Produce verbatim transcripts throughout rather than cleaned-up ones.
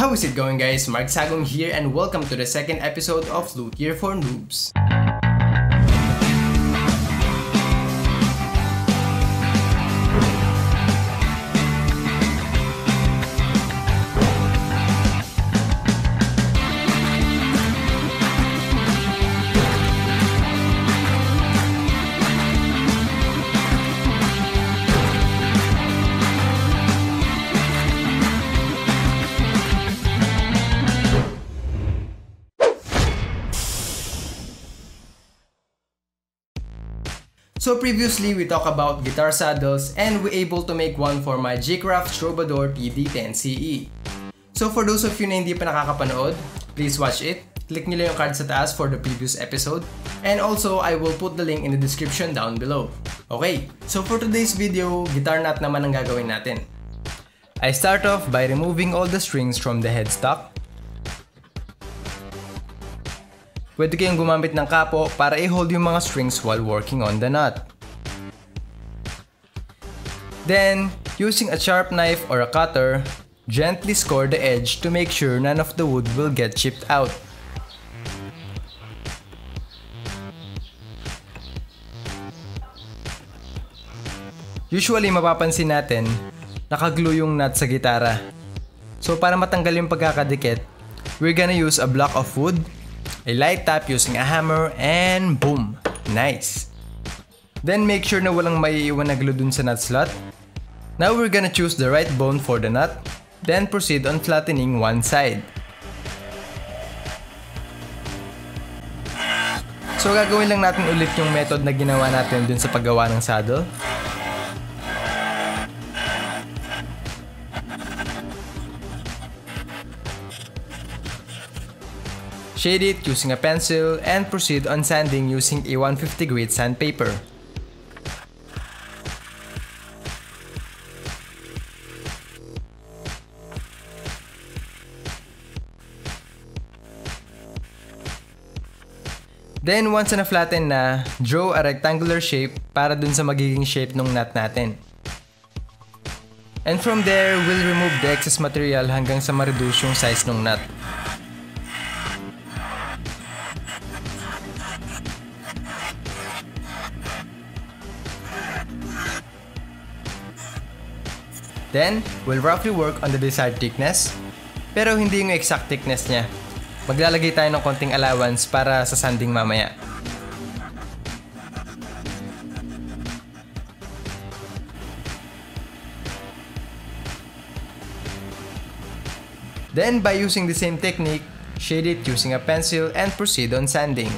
How is it going, guys? Mark Sagum here, and welcome to the second episode of Luthier for Noobs. So previously, we talked about guitar saddles and we were able to make one for my JCraft Troubadour T D ten C E. So for those of you na hindi pa nakakapanood, please watch it. Click nyo lang yung card sa taas for the previous episode. And also, I will put the link in the description down below. Okay, so for today's video, guitar nut naman ang gagawin natin. I start off by removing all the strings from the headstock. Pwede kayong gumamit ng kapo para i-hold yung mga strings while working on the nut. Then, using a sharp knife or a cutter, gently score the edge to make sure none of the wood will get chipped out. Usually, mapapansin natin, nakaglue yung nut sa gitara. So, para matanggal yung pagkakadikit, we're gonna use a block of wood, a light tap using a hammer, and boom! Nice! Then make sure na walang maiiwan na glue dun sa nut slot. Now we're gonna choose the right bone for the nut, then proceed on flattening one side. So gagawin lang natin ulit yung method na ginawa natin dun sa paggawa ng saddle. Shade it using a pencil and proceed on sanding using a one fifty grit sandpaper. Then once na flatten na, draw a rectangular shape para dun sa magiging shape ng nut natin. And from there, we'll remove the excess material hanggang sa ma-reduce yung size ng nut. Then, we'll roughly work on the desired thickness, pero hindi yung exact thickness niya. Maglalagay tayo ng konting allowance para sa sanding mamaya. Then, by using the same technique, shade it using a pencil and proceed on sanding.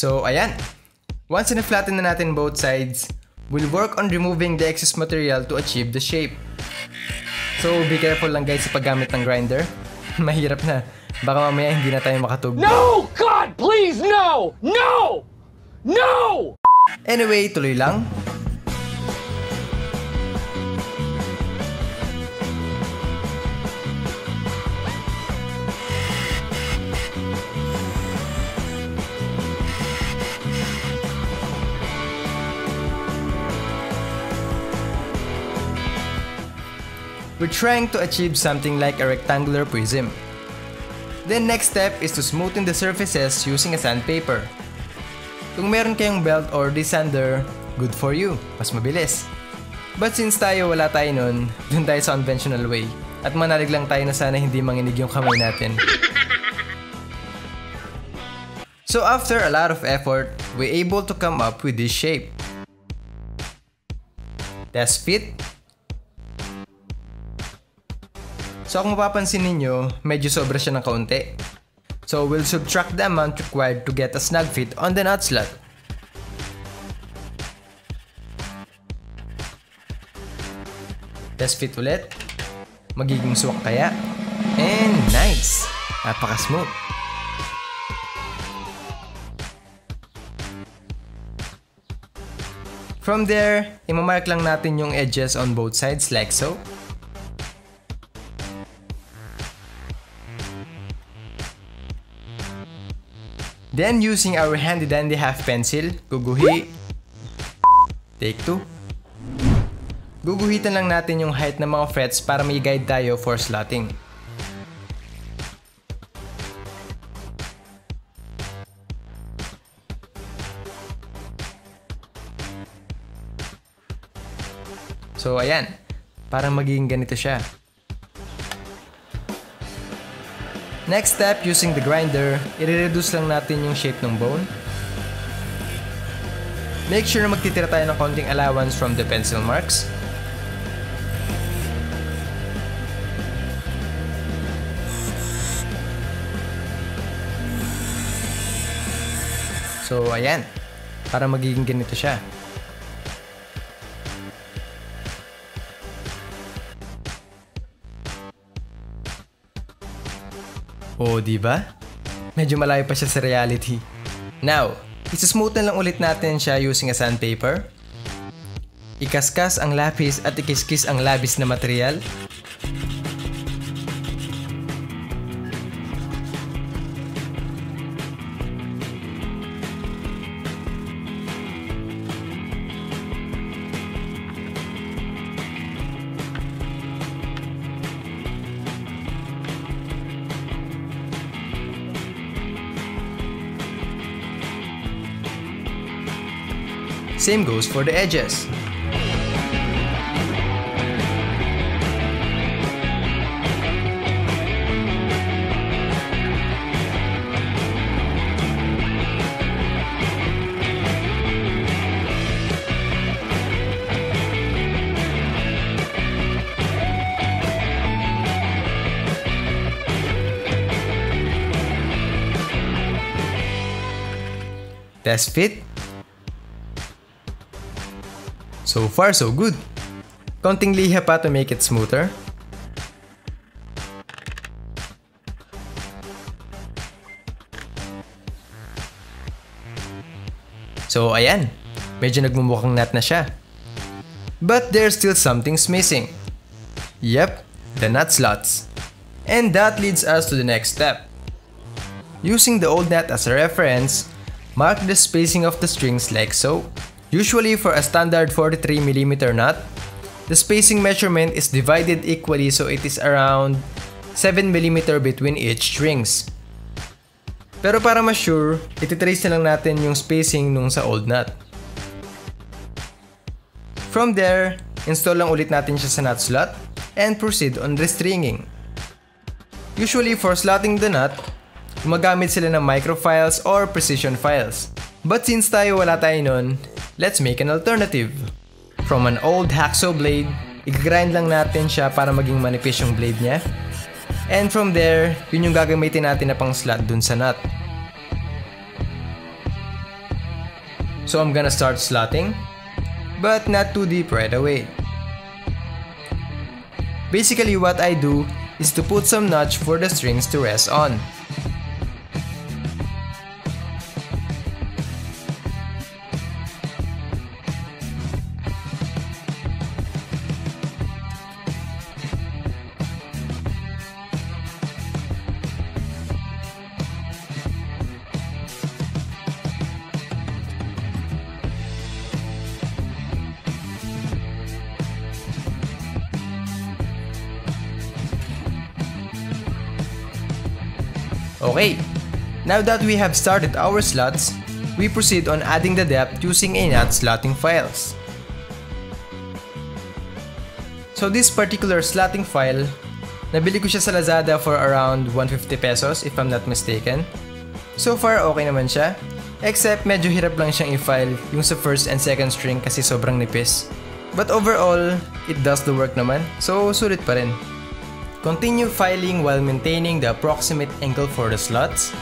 So, ayan! Once na-flatten na natin both sides, we'll work on removing the excess material to achieve the shape. So, be careful lang guys sa paggamit ng grinder. Mahirap na. Baka mamaya hindi na tayo makatugtog. No! God, please, no! No! No! Anyway, tuloy lang. We're trying to achieve something like a rectangular prism. Then next step is to smoothen the surfaces using a sandpaper. Kung meron kayong belt or desander, good for you, mas mabilis. But since tayo wala tayo nun, dun tayo sa conventional way. At manalig lang tayo na sana hindi manginig yung kamay natin. So after a lot of effort, we're able to come up with this shape. Test fit. So kung mapapansin ninyo, medyo sobra siya ng kaunti. So we'll subtract the amount required to get a snug fit on the nut slot. Test fit ulit. Magiging swak kaya? And nice! Napaka-smooth! From there, imamark lang natin yung edges on both sides like so. Then using our handy-dandy half pencil, guguhi. Take two. Guguhitan lang natin yung height ng mga frets para may guide tayo for slotting. So ayan, parang magiging ganito siya. Next step, using the grinder, i-reduce lang natin yung shape ng bone. Make sure na magtitira tayo ng konting allowance from the pencil marks. So ayan, para magiging ganito siya. Oh, di ba? Medyo malayo pa siya sa reality. Now, i-smooth lang ulit natin siya using a sandpaper. Ikaskas ang lapis at ikiskis ang labis na material. Same goes for the edges. Test fit. So far, so good. Konting liha pa to make it smoother. So ayan, medyo nagmumukhang nut na siya. But there's still something's missing. Yep, the nut slots. And that leads us to the next step. Using the old nut as a reference, mark the spacing of the strings like so. Usually for a standard forty-three millimeter nut, the spacing measurement is divided equally, so it is around seven millimeters between each strings. Pero para mas sure, ititrace na lang natin yung spacing nung sa old nut. From there, install lang ulit natin siya sa nut slot and proceed on restringing. Usually for slotting the nut, gumagamit sila ng microfiles or precision files. But since tayo wala tayo nun, let's make an alternative. From an old hacksaw blade, i-grind lang natin siya para maging manipis yung blade niya. And from there, yun yung gagamitin natin na pang slot dun sa nut. So I'm gonna start slotting, but not too deep right away. Basically what I do is to put some notch for the strings to rest on. Okay, now that we have started our slots, we proceed on adding the depth using a nut slotting files. So this particular slotting file, nabili ko siya sa Lazada for around one hundred fifty pesos if I'm not mistaken. So far okay naman siya, except medyo hirap lang siyang i-file yung sa first and second string kasi sobrang nipis. But overall, it does the work naman, so sulit pa rin. Continue filing while maintaining the approximate angle for the slots.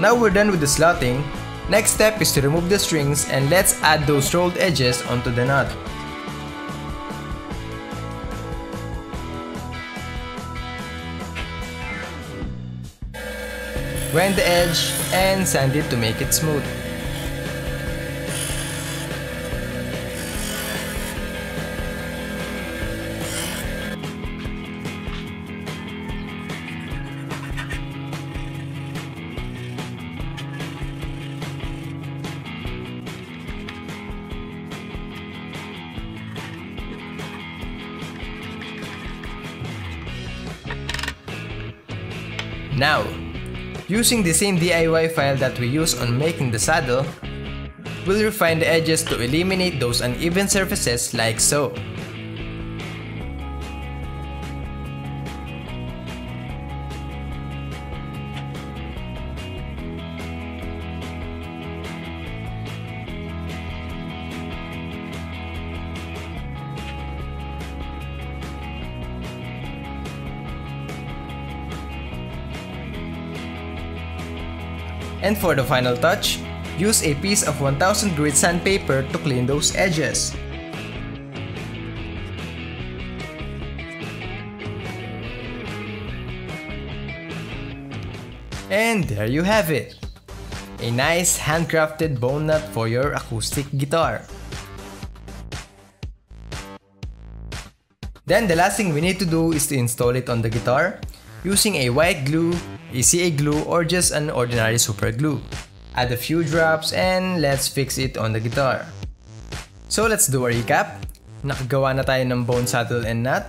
Now we're done with the slotting, next step is to remove the strings and let's add those rolled edges onto the knot. Grind the edge and sand it to make it smooth. Now, using the same D I Y file that we used on making the saddle, we'll refine the edges to eliminate those uneven surfaces like so. And for the final touch, use a piece of one thousand grit sandpaper to clean those edges. And there you have it! A nice handcrafted bone nut for your acoustic guitar. Then the last thing we need to do is to install it on the guitar using a white glue, a C A glue, or just an ordinary super glue. Add a few drops and let's fix it on the guitar. So let's do a recap. Nakagawa na tayo ng bone, saddle, and nut.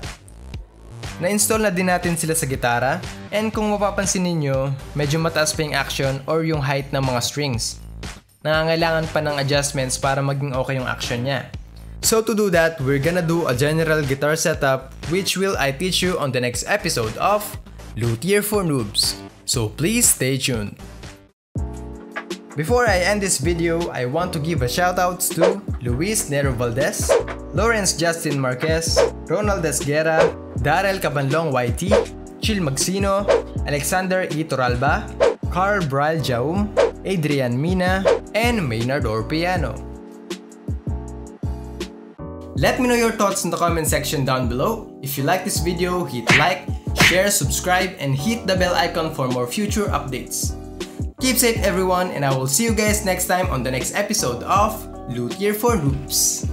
Na-install na din natin sila sa gitara, and kung mapapansin ninyo, medyo mataas pa yung action or yung height ng mga strings. Nangangailangan pa ng adjustments para maging okay yung action niya. So to do that, we're gonna do a general guitar setup which will I teach you on the next episode of Luthier for Noobs, so please stay tuned. Before I end this video, I want to give a shoutouts to Luis Nero Valdez, Lawrence Justin Marquez, Ronald Esguerra, Daryl Cabanlong Y T, Chil Magsino, Alexander E. Toralba, Carl Braille Jaum, Adrian Mina, and Maynard Orpiano. Let me know your thoughts in the comment section down below. If you like this video, hit like, share, subscribe, and hit the bell icon for more future updates. Keep safe everyone, and I will see you guys next time on the next episode of Luthier for Noobs.